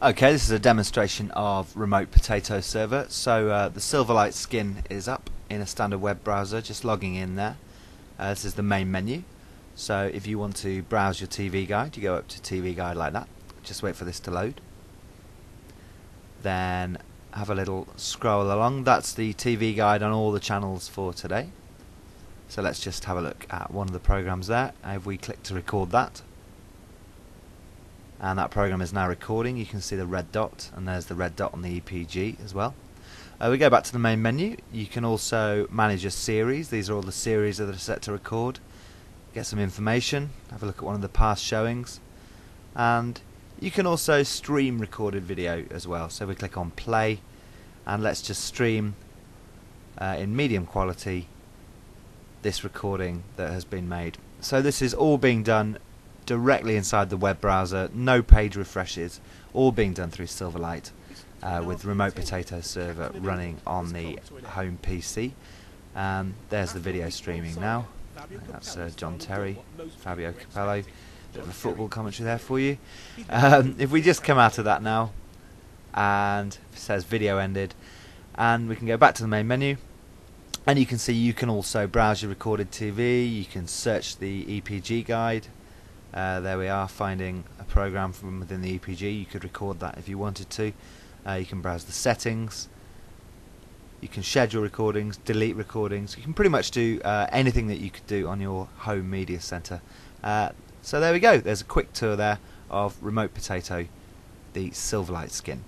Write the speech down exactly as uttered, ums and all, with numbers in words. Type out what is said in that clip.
Okay, this is a demonstration of Remote Potato Server. So uh, the Silverlight skin is up in a standard web browser, just logging in there. Uh, this is the main menu. So if you want to browse your T V guide, you go up to T V guide like that. Just wait for this to load. Then have a little scroll along. That's the T V guide on all the channels for today. So let's just have a look at one of the programs there. If we click to record that, and that program is now recording. You can see the red dot, and there's the red dot on the E P G as well. Uh, we go back to the main menu. You can also manage a series. These are all the series that are set to record. Get some information, have a look at one of the past showings, and you can also stream recorded video as well. So we click on play, and let's just stream uh, in medium quality this recording that has been made. So this is all being done directly inside the web browser, no page refreshes, all being done through Silverlight uh, with Remote Potato Server running on the home P C. Um, there's the video streaming now. That's uh, John Terry, Fabio Capello, bit of a football commentary there for you. Um, if we just come out of that now, and it says video ended, and we can go back to the main menu, and you can see you can also browse your recorded T V, you can search the E P G guide. Uh, there we are, finding a program from within the E P G. You could record that if you wanted to. Uh, you can browse the settings. You can schedule recordings, delete recordings. You can pretty much do uh, anything that you could do on your home media center. Uh, so there we go. There's a quick tour there of Remote Potato, the Silverlight skin.